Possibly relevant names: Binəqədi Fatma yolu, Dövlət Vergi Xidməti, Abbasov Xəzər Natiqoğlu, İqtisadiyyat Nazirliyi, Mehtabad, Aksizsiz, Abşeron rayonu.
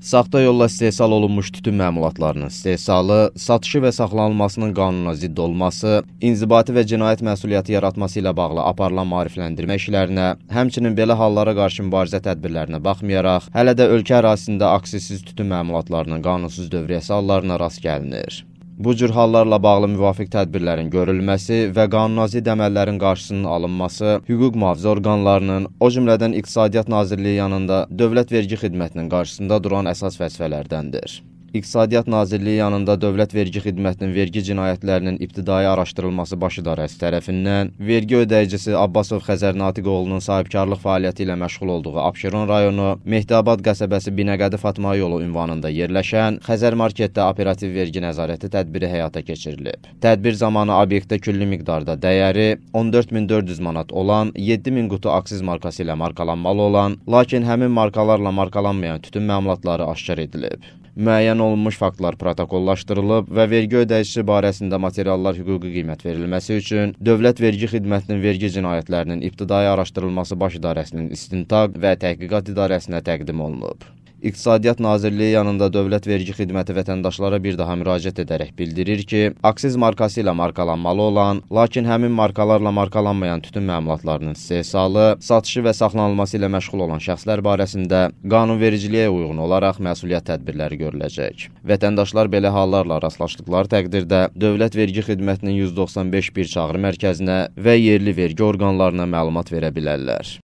Saxta yolla istehsal olunmuş tütün məmulatlarının istehsalı, satışı və saxlanılmasının qanuna zidd olması, inzibati və cinayət məsuliyyəti yaratması ilə bağlı aparılan maarifləndirmə işlərinə, həmçinin belə hallara qarşı mübarizə tədbirlərinə baxmayaraq, hələ də ölkə ərazisində aksizsiz tütün məmulatlarının qanunsuz dövriyyəsi hallarına rast gəlinir. Bu cür hallarla bağlı müvafiq tədbirlərin görülməsi və qanunazidd əməllərin qarşısının alınması hüquq mühafizə orqanlarının, o cümlədən İqtisadiyyat Nazirliyi yanında Dövlət Vergi Xidmətinin qarşısında duran əsas vəzifələrdəndir. İqtisadiyyat Nazirliyi yanında Dövlət Vergi Xidmətinin vergi cinayətlərinin ibtidai araşdırılması baş idarəsi tərəfindən vergi ödəyicisi Abbasov Xəzər Natiqoğlunun sahibkarlıq fəaliyyəti ilə məşğul olduğu Abşeron rayonu, Mehtabad qəsəbəsi Binəqədi Fatma yolu ünvanında yerləşən Xəzər marketdə operativ vergi nəzarəti tədbiri həyata keçirilib. Tədbir zamanı obyektdə külli miqdarda dəyəri 14400 manat olan 7000 qutu aksiz markası ilə markalanmalı olan, lakin həmin markalarla markalanmayan tütün məmulatları aşkar edilib. Müəyyən olunmuş faktlar protokollaşdırılıb və vergi ödəyicisi barəsində materiallar hüquqi qiymət verilməsi üçün Dövlət Vergi Xidmətinin vergi cinayətlərinin ibtidai araşdırılması Baş İdarəsinin istintaq və təhqiqat idarəsinə təqdim olunub. İqtisadiyyat Nazirliyi yanında Dövlət Vergi Xidməti vətəndaşlara bir daha müraciət edərək bildirir ki, aksiz markası ilə markalanmalı olan, lakin həmin markalarla markalanmayan tütün məmulatlarının istehsalı, satışı və saxlanılması ilə məşğul olan şəxslər barəsində qanunvericiliyə uyğun olaraq məsuliyyət tədbirləri görüləcək. Vətəndaşlar belə hallarla rastlaşdıqları təqdirdə Dövlət Vergi Xidmətinin 195.1 çağrı mərkəzinə və yerli vergi orqanlarına məlumat verə bilərlər.